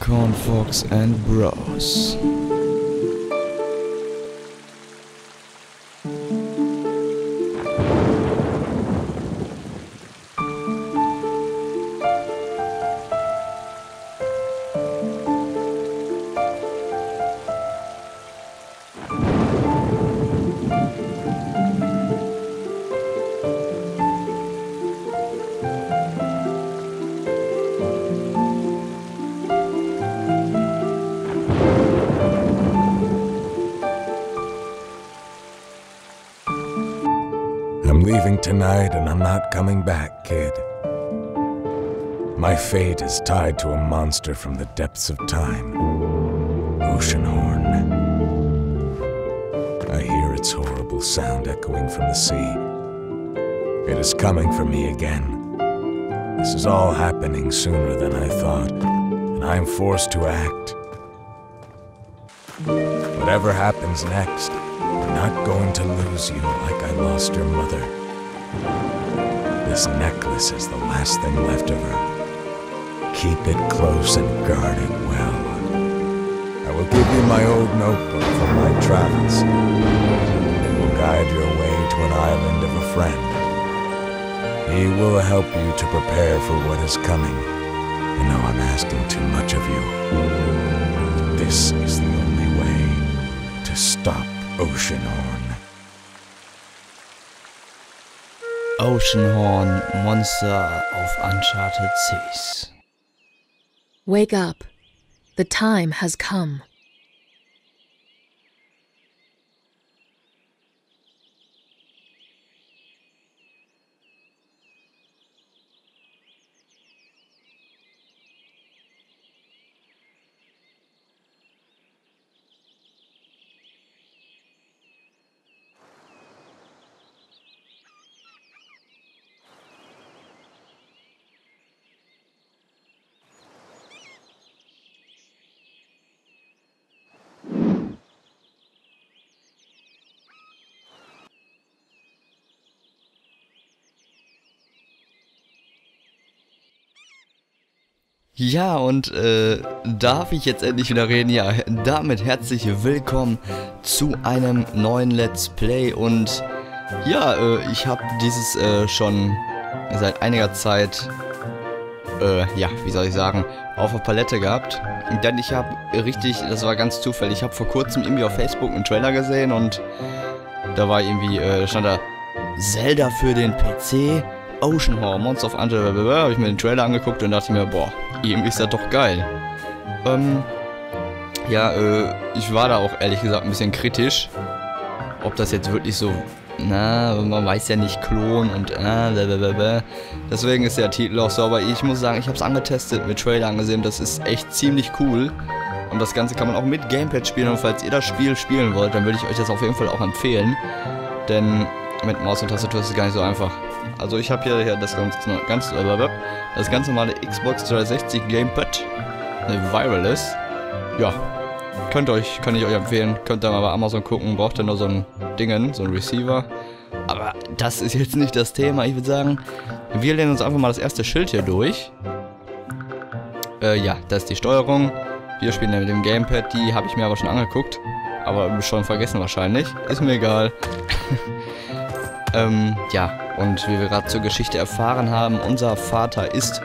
Cornfox and Bros. Tonight, and I'm not coming back, kid. My fate is tied to a monster from the depths of time. Oceanhorn. I hear its horrible sound echoing from the sea. It is coming for me again. This is all happening sooner than I thought, and I am forced to act. Whatever happens next, I'm not going to lose you like I lost your mother. This necklace is the last thing left of her. Keep it close and guard it well. I will give you my old notebook from my travels. It will guide your way to an island of a friend. He will help you to prepare for what is coming. I know I'm asking too much of you, but this is the only way to stop Oceanhorn. Oceanhorn, Monster of Uncharted Seas. Wake up. The time has come. Ja, und darf ich jetzt endlich wieder reden? Ja, damit herzlich willkommen zu einem neuen Let's Play. Und ja, ich habe dieses schon seit einiger Zeit, ja, wie soll ich sagen, auf der Palette gehabt. Denn ich habe richtig, das war ganz zufällig, ich habe vor kurzem irgendwie auf Facebook einen Trailer gesehen und da war irgendwie, stand da Zelda für den PC. Oceanhorn, Monster of Uncharted, habe ich mir den Trailer angeguckt und dachte mir, boah, irgendwie ist das doch geil. Ja, ich war da auch ehrlich gesagt ein bisschen kritisch, ob das jetzt wirklich so, na, man weiß ja nicht, Klon und blablabla. Deswegen ist der Titel auch so, aber ich muss sagen, ich habe es angetestet, mit Trailer angesehen, das ist echt ziemlich cool. Und das Ganze kann man auch mit Gamepad spielen und falls ihr das Spiel spielen wollt, dann würde ich euch das auf jeden Fall auch empfehlen, denn mit Maus und Tastatur ist es gar nicht so einfach. Also ich habe hier das ganz normale Xbox 360 Gamepad, eine Wireless. Ja, kann ich euch empfehlen. Könnt ihr mal bei Amazon gucken, braucht ihr nur so ein Dingen, so ein Receiver. Aber das ist jetzt nicht das Thema. Ich würde sagen, wir lehnen uns einfach mal das erste Schild hier durch. Ja, das ist die Steuerung. Wir spielen ja mit dem Gamepad, die habe ich mir aber schon angeguckt. Aber schon vergessen wahrscheinlich. Ist mir egal. Ja, und wie wir gerade zur Geschichte erfahren haben, unser Vater ist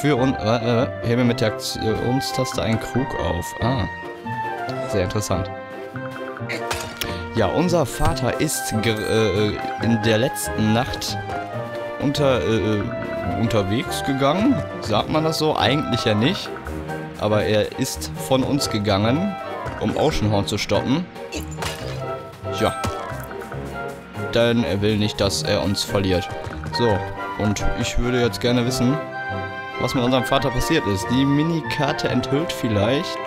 für uns... heben wir mit der Aktionstaste einen Krug auf. Ah, sehr interessant. Ja, unser Vater ist in der letzten Nacht unterwegs gegangen. Sagt man das so? Eigentlich ja nicht. Aber er ist von uns gegangen, um Oceanhorn zu stoppen. Ja. Denn er will nicht, dass er uns verliert. So, und ich würde jetzt gerne wissen, was mit unserem Vater passiert ist. Die Minikarte enthüllt vielleicht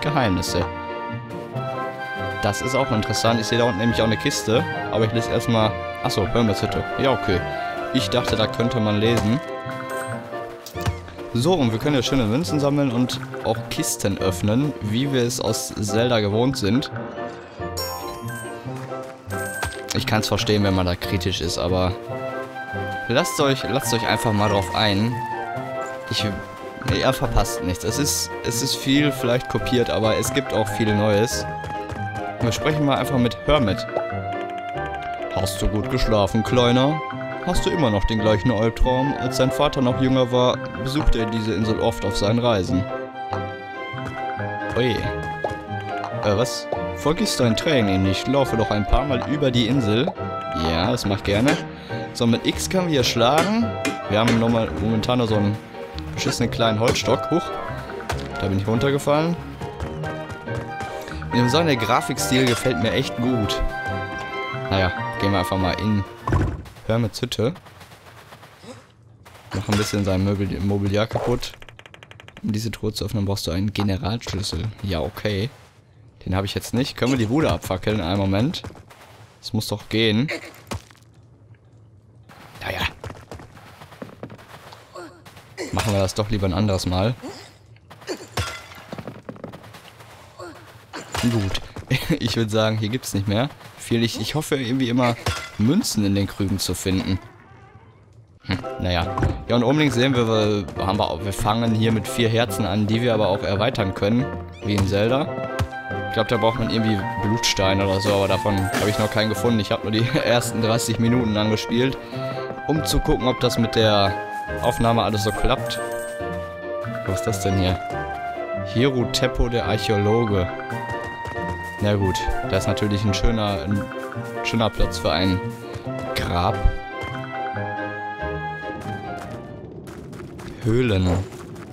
Geheimnisse. Das ist auch interessant. Ich sehe da unten nämlich auch eine Kiste, aber ich lese erstmal... Achso, Hermits Hütte. Ja, okay. Ich dachte, da könnte man lesen. So, und wir können ja schöne Münzen sammeln und auch Kisten öffnen, wie wir es aus Zelda gewohnt sind. Ich kann es verstehen, wenn man da kritisch ist, aber lasst euch einfach mal drauf ein. Ich Er verpasst nichts. Es ist viel vielleicht kopiert, aber es gibt auch viel Neues. Wir sprechen mal einfach mit Hermit. Hast du gut geschlafen, Kleiner? Hast du immer noch den gleichen Albtraum? Als dein Vater noch jünger war, besuchte er diese Insel oft auf seinen Reisen. Oje. Was? Vergiss dein Training nicht. Laufe doch ein paar Mal über die Insel. Ja, das mach ich gerne. So, mit X können wir hier schlagen. Wir haben nochmal momentan noch so einen beschissenen kleinen Holzstock. Huch. Da bin ich runtergefallen. Mit dem Sound, der Grafikstil gefällt mir echt gut. Naja, gehen wir einfach mal in Hermits Hütte. Machen ein bisschen sein Mobiliar kaputt. Um diese Truhe zu öffnen, brauchst du einen Generalschlüssel. Ja, okay. Den habe ich jetzt nicht. Können wir die Bude abfackeln? Einen Moment. Das muss doch gehen. Naja. Machen wir das doch lieber ein anderes Mal. Gut. Ich würde sagen, hier gibt es nicht mehr viel. Ich hoffe irgendwie immer, Münzen in den Krügen zu finden. Naja. Ja, und oben links sehen wir, wir fangen hier mit 4 Herzen an, die wir aber auch erweitern können. Wie in Zelda. Ich glaube, da braucht man irgendwie Blutstein oder so, aber davon habe ich noch keinen gefunden. Ich habe nur die ersten 30 Minuten angespielt, um zu gucken, ob das mit der Aufnahme alles so klappt. Was ist das denn hier? Hiro Teppo, der Archäologe. Na gut, das ist natürlich ein schöner Platz für ein Grab. Höhlen.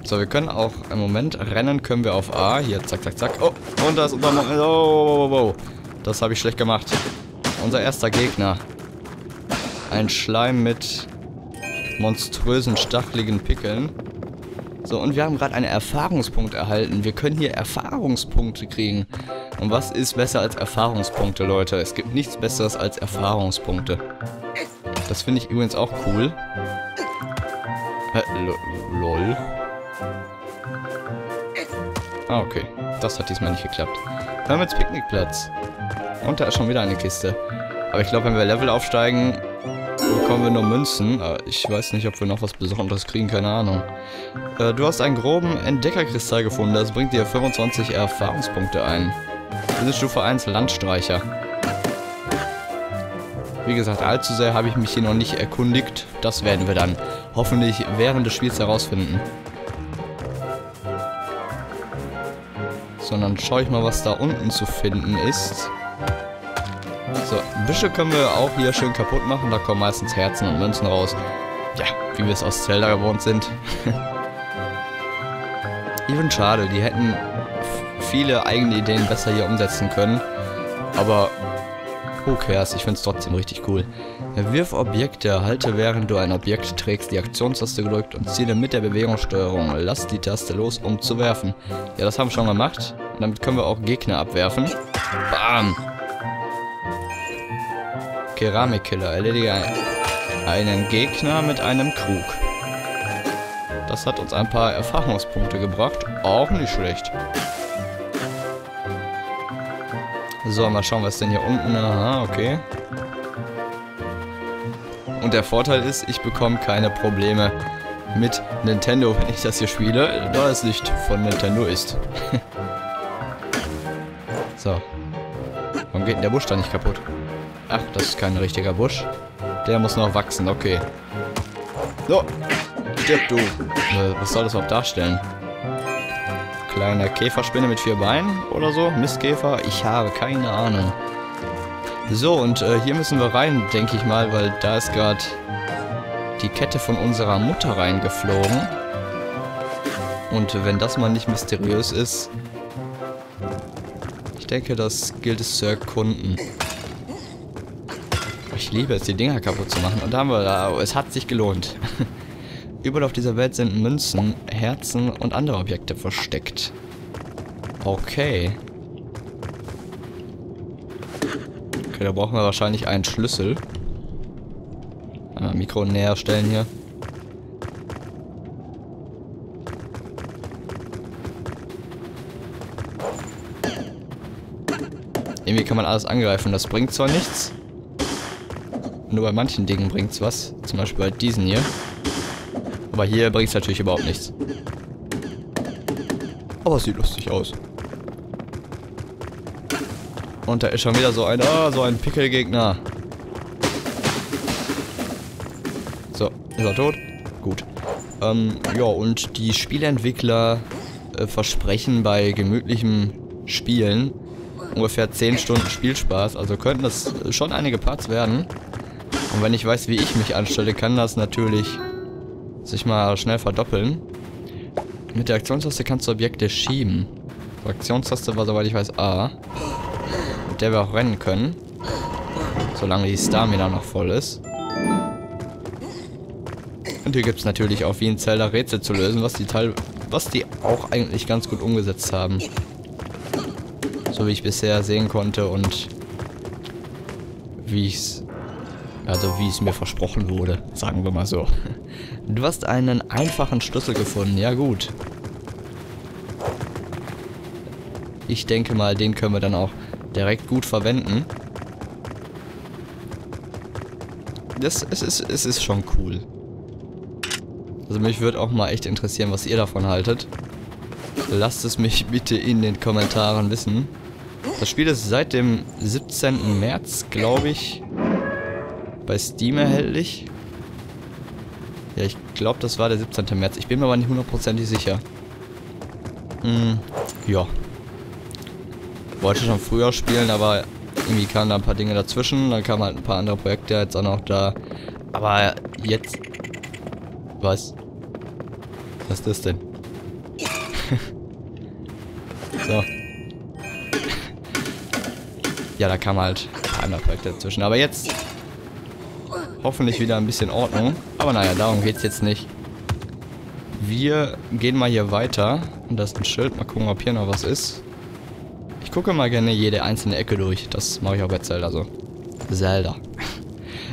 So, wir können auch im Moment rennen, können wir auf A. Hier, zack, zack, zack. Oh, und da ist unser... Oh. Das habe ich schlecht gemacht. Unser erster Gegner. Ein Schleim mit monströsen, stacheligen Pickeln. So, und wir haben gerade einen Erfahrungspunkt erhalten. Wir können hier Erfahrungspunkte kriegen. Und was ist besser als Erfahrungspunkte, Leute? Es gibt nichts Besseres als Erfahrungspunkte. Das finde ich übrigens auch cool. Lol. Ah, okay. Das hat diesmal nicht geklappt. Hermits Picknickplatz. Und da ist schon wieder eine Kiste. Aber ich glaube, wenn wir Level aufsteigen, bekommen wir nur Münzen. Ich weiß nicht, ob wir noch was Besonderes kriegen, keine Ahnung. Du hast einen groben Entdeckerkristall gefunden. Das bringt dir 25 Erfahrungspunkte ein. Wir sind Stufe 1 Landstreicher. Wie gesagt, allzu sehr habe ich mich hier noch nicht erkundigt. Das werden wir dann hoffentlich während des Spiels herausfinden. Sondern schaue ich mal, was da unten zu finden ist. So, Büsche können wir auch hier schön kaputt machen. Da kommen meistens Herzen und Münzen raus. Ja, wie wir es aus Zelda gewohnt sind. Ich finde schade, die hätten viele eigene Ideen besser hier umsetzen können. Aber who cares, ich finde es trotzdem richtig cool. Wirf Objekte, halte während du ein Objekt trägst die Aktionstaste gedrückt und ziele mit der Bewegungssteuerung. Lass die Taste los, um zu werfen. Ja, das haben wir schon gemacht. Und damit können wir auch Gegner abwerfen. Bam! Keramikkiller, erledige einen Gegner mit einem Krug. Das hat uns ein paar Erfahrungspunkte gebracht. Auch nicht schlecht. So, mal schauen, was denn hier unten... Aha, okay. Und der Vorteil ist, ich bekomme keine Probleme mit Nintendo, wenn ich das hier spiele, da es nicht von Nintendo ist. So. Warum geht denn der Busch da nicht kaputt? Ach, das ist kein richtiger Busch. Der muss noch wachsen, okay. So. Stirb du. Was soll das überhaupt darstellen? Kleiner Käferspinne mit 4 Beinen oder so? Mistkäfer? Ich habe keine Ahnung. So, und hier müssen wir rein, denke ich mal, weil da ist gerade die Kette von unserer Mutter reingeflogen. Und wenn das mal nicht mysteriös ist, ich denke, das gilt es zu erkunden. Ich liebe es, die Dinger kaputt zu machen. Und da haben wir da, es hat sich gelohnt. Überall auf dieser Welt sind Münzen, Herzen und andere Objekte versteckt. Okay. Okay, da brauchen wir wahrscheinlich einen Schlüssel. Einmal Mikro näher stellen hier. Irgendwie kann man alles angreifen, das bringt zwar nichts. Nur bei manchen Dingen bringt's was. Zum Beispiel bei diesen hier. Aber hier bringt es natürlich überhaupt nichts. Aber es sieht lustig aus. Und da ist schon wieder so ein Pickelgegner. So, ist er tot? Gut. Ja, und die Spieleentwickler versprechen bei gemütlichem Spielen ungefähr 10 Stunden Spielspaß. Also könnten das schon einige Parts werden. Und wenn ich weiß, wie ich mich anstelle, kann das natürlich sich mal schnell verdoppeln. Mit der Aktionstaste kannst du Objekte schieben. Die Aktionstaste war, soweit ich weiß, A. Mit der wir auch rennen können. Solange die Stamina noch voll ist. Und hier gibt es natürlich auch wie in Zelda Rätsel zu lösen, was die auch eigentlich ganz gut umgesetzt haben. So wie ich bisher sehen konnte und wie ich es... Also wie es mir versprochen wurde, sagen wir mal so. Du hast einen einfachen Schlüssel gefunden, ja gut. Ich denke mal, den können wir dann auch direkt gut verwenden. Es ist schon cool. Also mich würde auch mal echt interessieren, was ihr davon haltet. Lasst es mich bitte in den Kommentaren wissen. Das Spiel ist seit dem 17. März, glaube ich, bei Steam erhältlich. Ja, ich glaube, das war der 17. März. Ich bin mir aber nicht hundertprozentig sicher. Ja. Wollte schon früher spielen, aber irgendwie kamen da ein paar Dinge dazwischen. Dann kamen halt ein paar andere Projekte jetzt auch noch da. Aber jetzt... Was? Was ist das denn? So. Ja, da kamen halt ein paar andere Projekte dazwischen. Aber jetzt... Hoffentlich wieder ein bisschen Ordnung. Aber naja, darum geht es jetzt nicht. Wir gehen mal hier weiter. Und da ist ein Schild. Mal gucken, ob hier noch was ist. Ich gucke mal gerne jede einzelne Ecke durch. Das mache ich auch bei Zelda so. Zelda.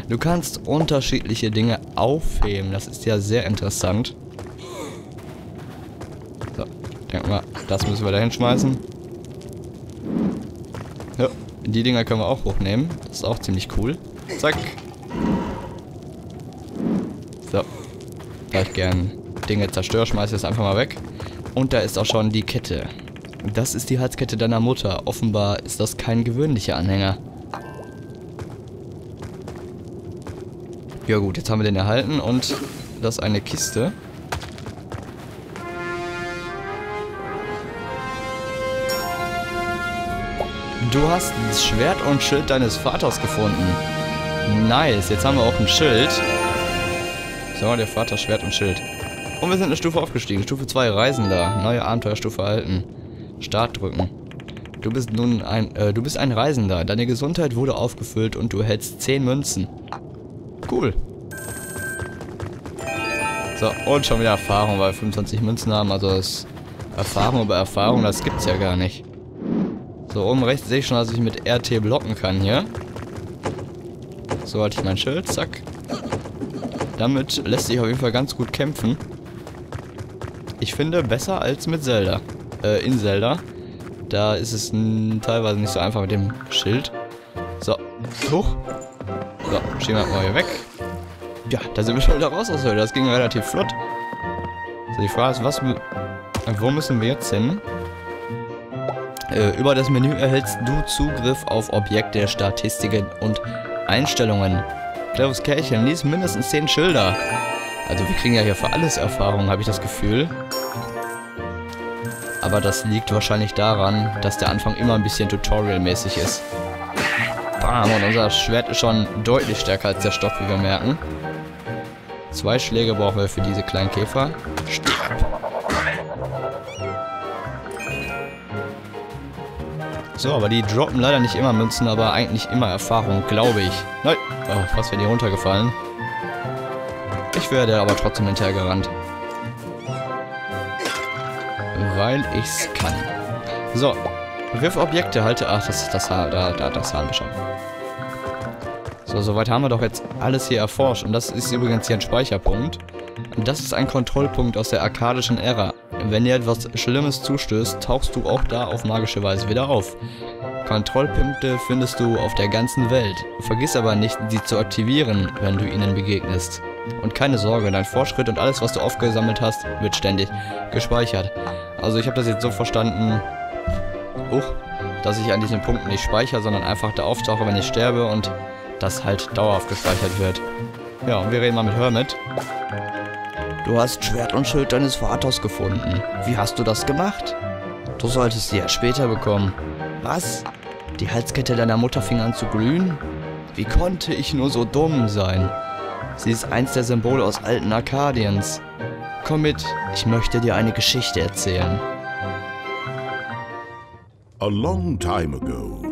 Du kannst unterschiedliche Dinge aufheben. Das ist ja sehr interessant. So, denken wir, das müssen wir da hinschmeißen. Ja, die Dinger können wir auch hochnehmen. Das ist auch ziemlich cool. Zack. So, da ich gern Dinge zerstöre, schmeiße ich das einfach mal weg. Und da ist auch schon die Kette. Das ist die Halskette deiner Mutter. Offenbar ist das kein gewöhnlicher Anhänger. Ja gut, jetzt haben wir den erhalten und das ist eine Kiste. Du hast das Schwert und Schild deines Vaters gefunden. Nice, jetzt haben wir auch ein Schild. So, der Vater, Schwert und Schild. Und wir sind eine Stufe aufgestiegen. Stufe 2, Reisender. Neue Abenteuerstufe erhalten. Start drücken. Du bist nun ein Reisender. Deine Gesundheit wurde aufgefüllt und du erhältst 10 Münzen. Cool. So, und schon wieder Erfahrung, weil wir 25 Münzen haben. Also das Erfahrung über Erfahrung, das gibt's ja gar nicht. So, oben rechts sehe ich schon, dass ich mit RT blocken kann hier. So hatte ich mein Schild. Zack. Damit lässt sich auf jeden Fall ganz gut kämpfen. Ich finde, besser als mit Zelda. In Zelda. Da ist es teilweise nicht so einfach mit dem Schild. So, hoch. So, schieben wir mal hier weg. Ja, da sind wir schon wieder raus aus der Hölle. Das ging relativ flott. So, die Frage ist, wo müssen wir jetzt hin? Über das Menü erhältst du Zugriff auf Objekte, Statistiken und Einstellungen. Kleines Kerlchen, lies mindestens 10 Schilder. Also wir kriegen ja hier für alles Erfahrung, habe ich das Gefühl. Aber das liegt wahrscheinlich daran, dass der Anfang immer ein bisschen tutorialmäßig ist. Bam, und unser Schwert ist schon deutlich stärker als der Stock, wie wir merken. 2 Schläge brauchen wir für diese kleinen Käfer. Stirb. So, aber die droppen leider nicht immer Münzen, aber eigentlich immer Erfahrung, glaube ich. Nein. Oh, fast wäre die runtergefallen. Ich werde aber trotzdem hinterhergerannt. Weil ich's kann. So. Wirf Objekte, halte... Ach, das haben wir schon. So, soweit haben wir doch jetzt alles hier erforscht. Und das ist übrigens hier ein Speicherpunkt. Und das ist ein Kontrollpunkt aus der arkadischen Ära. Wenn dir etwas Schlimmes zustößt, tauchst du auch da auf magische Weise wieder auf. Kontrollpunkte findest du auf der ganzen Welt. Vergiss aber nicht, sie zu aktivieren, wenn du ihnen begegnest. Und keine Sorge, dein Fortschritt und alles, was du aufgesammelt hast, wird ständig gespeichert. Also ich habe das jetzt so verstanden, dass ich an diesen Punkten nicht speichere, sondern einfach da auftauche, wenn ich sterbe und das halt dauerhaft gespeichert wird. Ja, und wir reden mal mit Hermit. Du hast Schwert und Schild deines Vaters gefunden. Wie hast du das gemacht? Du solltest sie ja später bekommen. Was? Die Halskette deiner Mutter fing an zu glühen? Wie konnte ich nur so dumm sein? Sie ist eins der Symbole aus alten Arcadians. Komm mit, ich möchte dir eine Geschichte erzählen. A long time ago,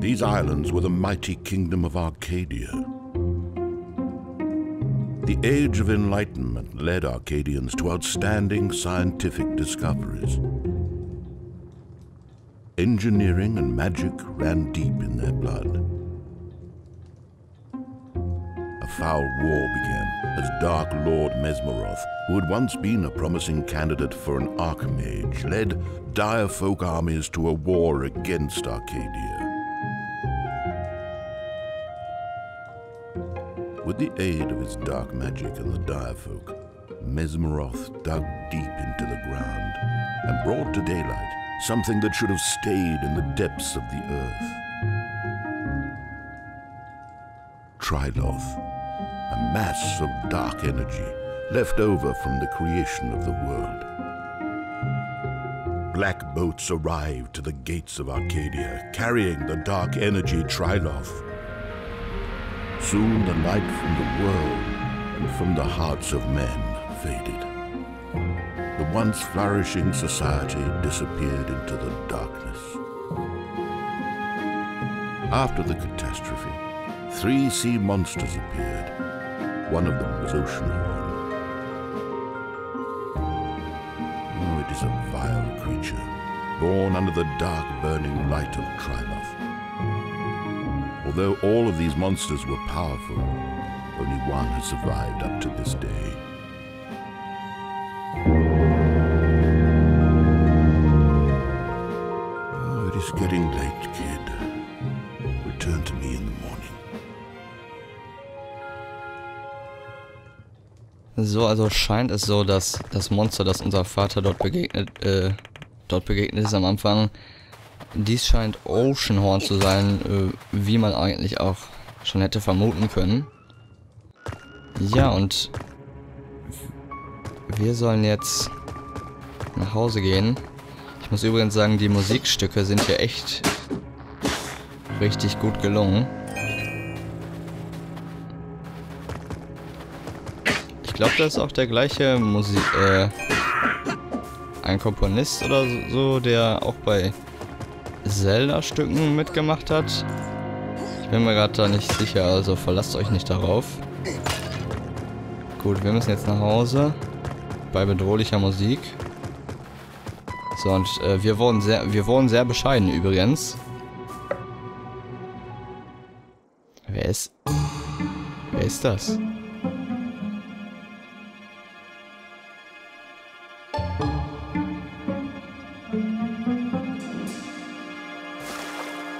these islands were the mighty kingdom of Arcadia. The Age of Enlightenment led Arcadians to outstanding scientific discoveries. Engineering and magic ran deep in their blood. A foul war began as Dark Lord Mesmeroth, who had once been a promising candidate for an Archmage, led dire folk armies to a war against Arcadia. With the aid of his dark magic and the dire folk, Mesmeroth dug deep into the ground and brought to daylight something that should have stayed in the depths of the earth. Triloth, a mass of dark energy left over from the creation of the world. Black boats arrived to the gates of Arcadia, carrying the dark energy Triloth. Soon the light from the world and from the hearts of men faded. The once flourishing society disappeared into the darkness. After the catastrophe, 3 sea monsters appeared. One of them was Oceanhorn. Oh, it is a vile creature, born under the dark burning light of Triloth. Although all of these monsters were powerful, only one has survived up to this day. It's getting late, kid. Return to me in the morning. So, also scheint es so, dass das Monster, das unser Vater dort begegnet ist am Anfang, dies scheint Oceanhorn zu sein, wie man eigentlich auch schon hätte vermuten können. Ja, und wir sollen jetzt nach Hause gehen. Ich muss übrigens sagen, die Musikstücke sind hier echt richtig gut gelungen. Ich glaube, das ist auch der gleiche ein Komponist oder so, der auch bei Zelda-Stücken mitgemacht hat. Ich bin mir gerade da nicht sicher, also verlasst euch nicht darauf. Gut, wir müssen jetzt nach Hause bei bedrohlicher Musik. So, und wir wurden sehr bescheiden übrigens. Wer ist das?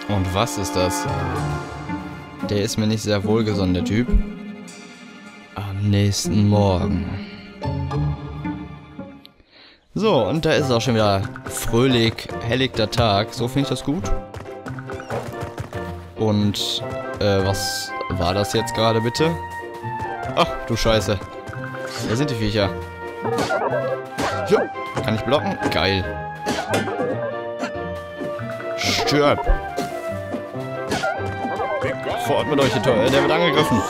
Und was ist das? Der ist mir nicht sehr wohlgesonnen, der Typ. Am nächsten Morgen. So, und da ist es auch schon wieder fröhlich, helligter Tag. So finde ich das gut. Und, was war das jetzt gerade bitte? Ach, du Scheiße. Da sind die Viecher. Jo, kann ich blocken? Geil. Stirb. Fort mit euch, der wird angegriffen.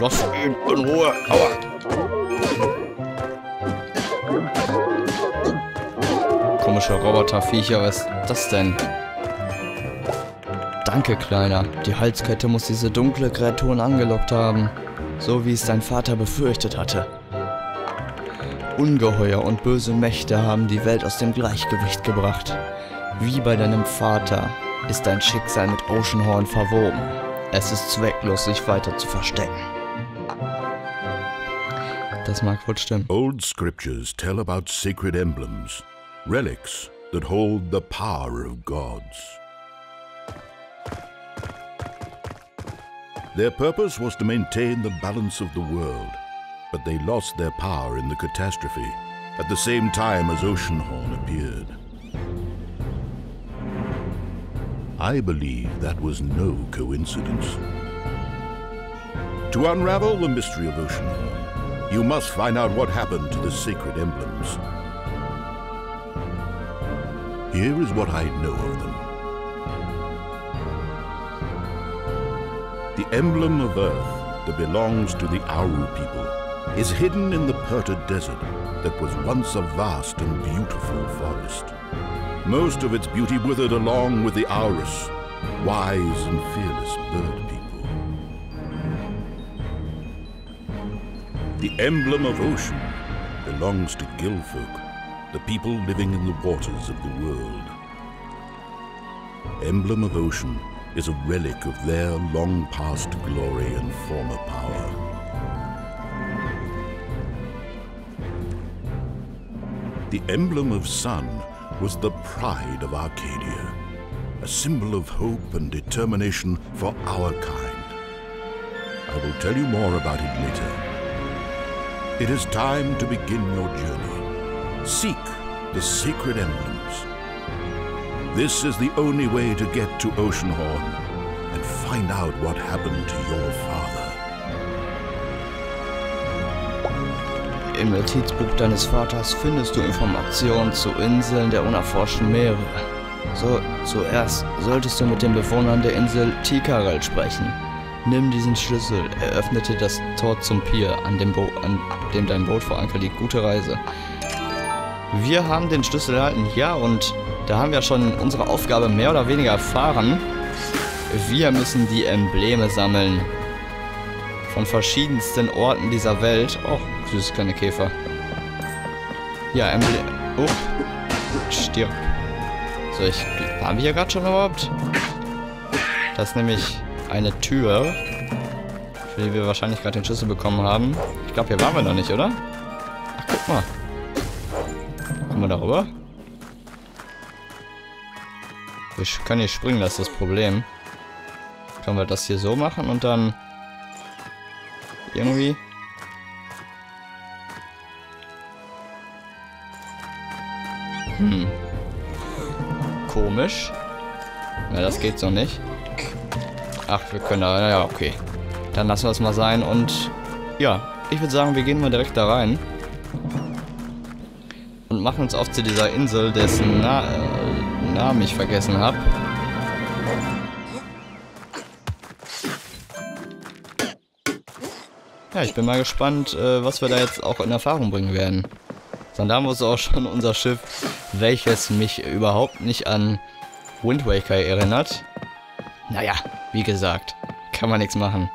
Lasst ihn in Ruhe. Aua. Komische Roboterviecher, was ist das denn? Danke, Kleiner. Die Halskette muss diese dunkle Kreaturen angelockt haben. So wie es dein Vater befürchtet hatte. Ungeheuer und böse Mächte haben die Welt aus dem Gleichgewicht gebracht. Wie bei deinem Vater ist dein Schicksal mit Oceanhorn verwoben. Es ist zwecklos, sich weiter zu verstecken. Das mag wohl stimmen. Old scriptures tell about sacred emblems. Relics that hold the power of gods. Their purpose was to maintain the balance of the world, but they lost their power in the catastrophe, at the same time as Oceanhorn appeared. I believe that was no coincidence. To unravel the mystery of Oceanhorn, you must find out what happened to the sacred emblems. Here is what I know of them. The emblem of Earth that belongs to the Auru people is hidden in the Perta Desert that was once a vast and beautiful forest. Most of its beauty withered along with the Aurus, wise and fearless bird people. The emblem of Ocean belongs to Gilfolk, the people living in the waters of the world. Emblem of Ocean is a relic of their long-past glory and former power. The emblem of Sun was the pride of Arcadia, a symbol of hope and determination for our kind. I will tell you more about it later. It is time to begin your journey. Seek the sacred emblems. This is the only way to get to Oceanhorn and find out what happened to your father. Im Notizbuch deines Vaters findest du Informationen zu Inseln der unerforschten Meere. Zuerst solltest du mit den Bewohnern der Insel Tikarel sprechen. Nimm diesen Schlüssel, eröffnete das Tor zum Pier, an dem dein Boot vor Anker liegt. Gute Reise. Wir haben den Schlüssel erhalten, ja, und da haben wir schon unsere Aufgabe mehr oder weniger erfahren. Wir müssen die Embleme sammeln. Von verschiedensten Orten dieser Welt. Och, süße kleine Käfer. Ja, Embleme. Oh, stirb. So, waren wir hier gerade schon überhaupt? Das ist nämlich eine Tür, für die wir wahrscheinlich gerade den Schlüssel bekommen haben. Ich glaube, hier waren wir noch nicht, oder? Ach, guck mal. Kommen wir da rüber? Wir können nicht springen, das ist das Problem. Können wir das hier so machen und dann irgendwie... Komisch. Na, das geht so nicht. Ach, wir können da... Naja, okay. Dann lassen wir es mal sein und... Ja, ich würde sagen, wir gehen mal direkt da rein. Und machen uns auf zu dieser Insel, dessen... Namen ich vergessen habe. Ja, ich bin mal gespannt, was wir da jetzt auch in Erfahrung bringen werden. Sondern da ist auch schon unser Schiff, welches mich überhaupt nicht an Wind Waker erinnert. Naja, wie gesagt, kann man nichts machen.